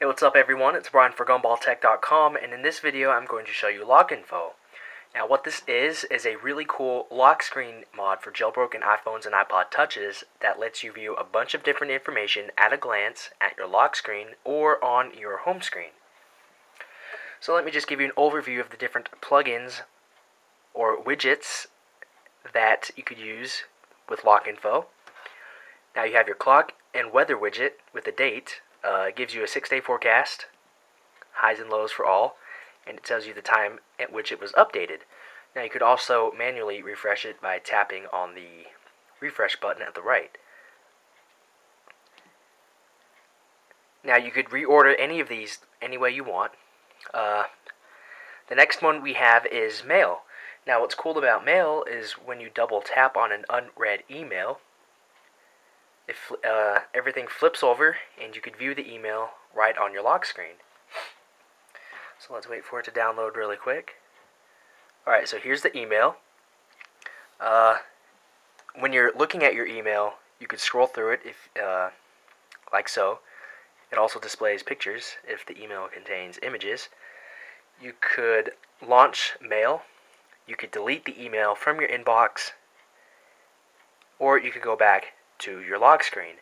Hey, what's up everyone? It's Brian for GumballTech.com, and in this video I'm going to show you LockInfo. Now what this is a really cool lock screen mod for jailbroken iPhones and iPod Touches that lets you view a bunch of different information at a glance at your lock screen or on your home screen. So let me just give you an overview of the different plugins or widgets that you could use with LockInfo. Now you have your clock and weather widget with a date. It gives you a 6-day forecast, highs and lows for all, and it tells you the time at which it was updated. Now you could also manually refresh it by tapping on the refresh button at the right. Now you could reorder any of these any way you want. The next one we have is mail. Now what's cool about mail is when you double tap on an unread email, everything flips over and you could view the email right on your lock screen. So let's wait for it to download really quick. Alright, so here's the email. When you're looking at your email, you could scroll through it like so. It also displays pictures if the email contains images. You could launch mail. You could delete the email from your inbox, or you could go back to your lock screen.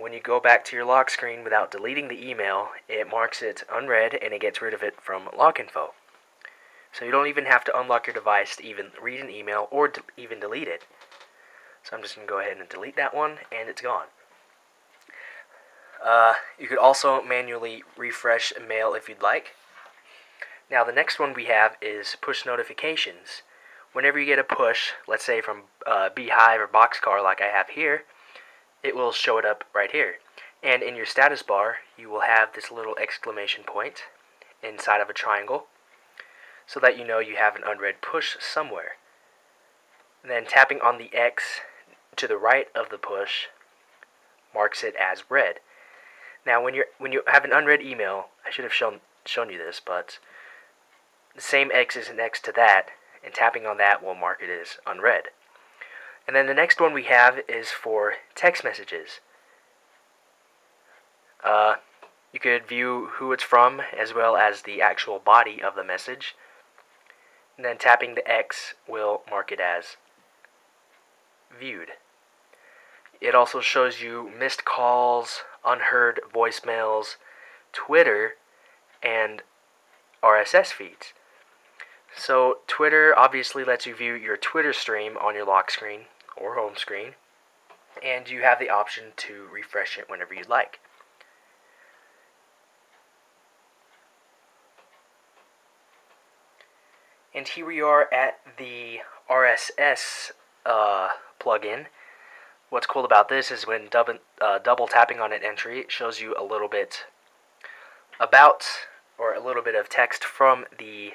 When you go back to your lock screen without deleting the email, it marks it unread and it gets rid of it from LockInfo. So you don't even have to unlock your device to even read an email or to even delete it. So I'm just going to go ahead and delete that one, and it's gone. You could also manually refresh mail if you'd like. Now the next one we have is push notifications. Whenever you get a push, let's say from Beehive or Boxcar like I have here, it will show it up right here. And in your status bar, you will have this little exclamation point inside of a triangle so that you know you have an unread push somewhere. And then tapping on the X to the right of the push marks it as read. Now when you have an unread email, I should have shown you this, but the same X is next to that, and tapping on that will mark it as unread. And then the next one we have is for text messages. You could view who it's from as well as the actual body of the message. And then tapping the X will mark it as viewed. It also shows you missed calls, unheard voicemails, Twitter, and RSS feeds. So Twitter obviously lets you view your Twitter stream on your lock screen or home screen, and you have the option to refresh it whenever you'd like. And here we are at the RSS plugin. What's cool about this is when double tapping on an entry, it shows you a little bit about, or a little bit of text from the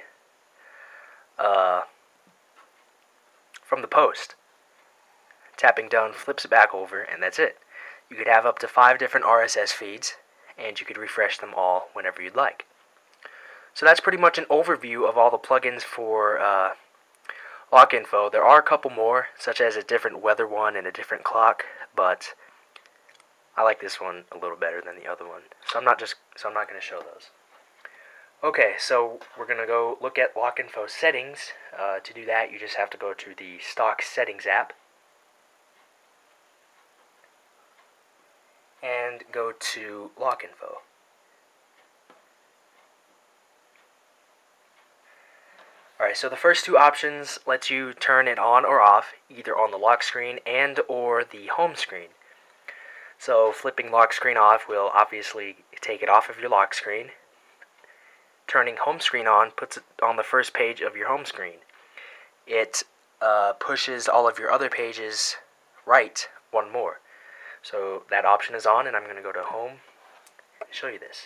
post. Tapping down flips it back over, and that's it. You could have up to 5 different RSS feeds, and you could refresh them all whenever you'd like. So that's pretty much an overview of all the plugins for LockInfo. There are a couple more, such as a different weather one and a different clock, but I like this one a little better than the other one, so I'm not going to show those. Okay, so we're going to go look at LockInfo settings. To do that, you just have to go to the stock settings app and go to LockInfo. Alright, so the first two options lets you turn it on or off, either on the lock screen and or the home screen. So flipping lock screen off will obviously take it off of your lock screen. Turning home screen on puts it on the first page of your home screen. It pushes all of your other pages right one more. So that option is on, and I'm going to go to home and show you this.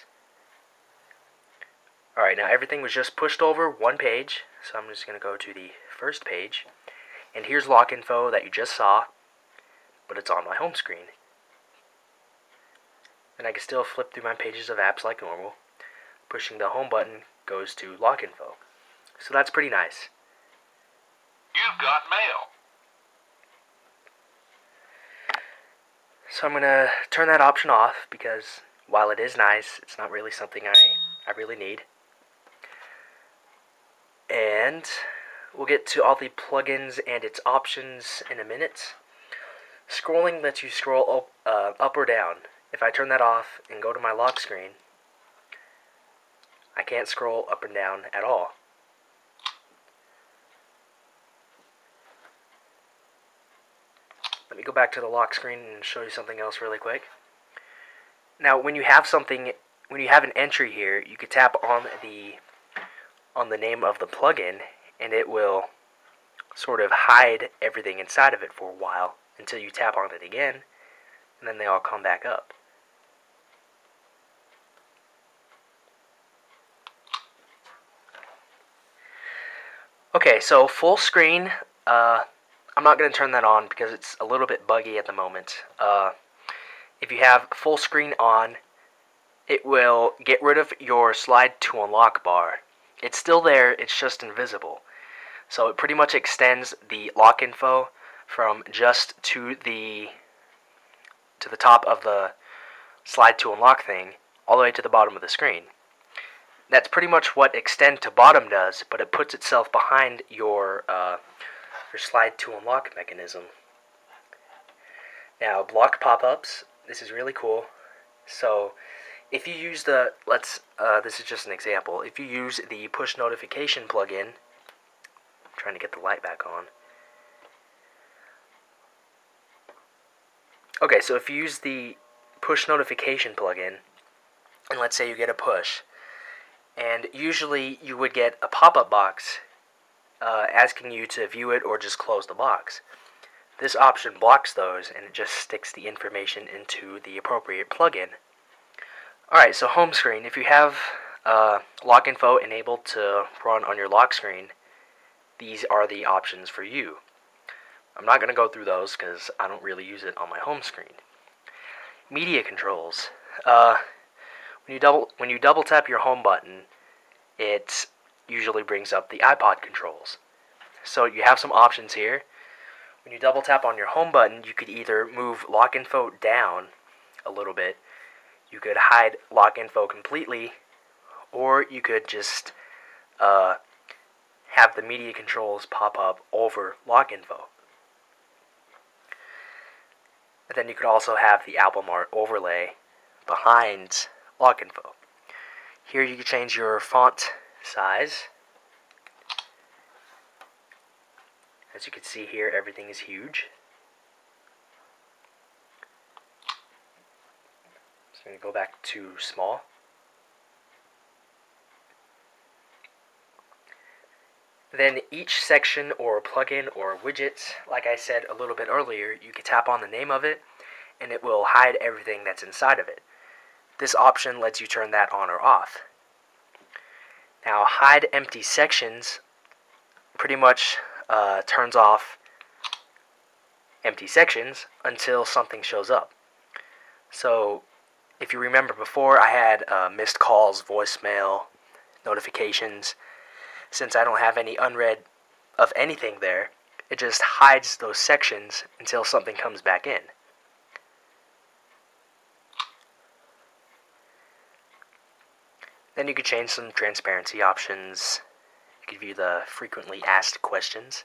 Alright, now everything was just pushed over one page, so I'm just going to go to the first page. And here's LockInfo that you just saw, but it's on my home screen. And I can still flip through my pages of apps like normal. Pushing the home button goes to LockInfo. So that's pretty nice. You've got mail. So I'm going to turn that option off because while it is nice, it's not really something I really need. And we'll get to all the plugins and its options in a minute. Scrolling lets you scroll up or down. If I turn that off and go to my lock screen, I can't scroll up and down at all. Let me go back to the lock screen and show you something else really quick. Now, when you have something, when you have an entry here, you could tap on the name of the plugin, and it will sort of hide everything inside of it for a while until you tap on it again, and then they all come back up. Okay, so full screen, I'm not going to turn that on because it's a little bit buggy at the moment. If you have full screen on, it will get rid of your slide to unlock bar. It's still there, it's just invisible. So it pretty much extends the lock info from just to the top of the slide to unlock thing, all the way to the bottom of the screen. That's pretty much what extend to bottom does, but it puts itself behind your slide to unlock mechanism. Now, block pop-ups. This is really cool. So, if you use the this is just an example. If you use the push notification plugin, I'm trying to get the light back on. Okay, so if you use the push notification plugin, and let's say you get a push, and usually you would get a pop-up box asking you to view it or just close the box. This option blocks those, and it just sticks the information into the appropriate plugin. Alright, so home screen. If you have LockInfo enabled to run on your lock screen, these are the options for you. I'm not going to go through those because I don't really use it on my home screen. Media controls. When you double tap your home button, it usually brings up the iPod controls. So you have some options here. When you double tap on your home button, you could either move LockInfo down a little bit, you could hide LockInfo completely, or you could just have the media controls pop up over LockInfo. And then you could also have the album art overlay behind LockInfo. Here you can change your font size. As you can see here, everything is huge. So I'm going to go back to small. Then each section or plugin or widget, like I said a little bit earlier, you can tap on the name of it and it will hide everything that's inside of it. This option lets you turn that on or off. Now, hide empty sections pretty much turns off empty sections until something shows up. So, if you remember before, I had missed calls, voicemail, notifications. Since I don't have any unread of anything there, it just hides those sections until something comes back in. Then you could change some transparency options. You could view the frequently asked questions.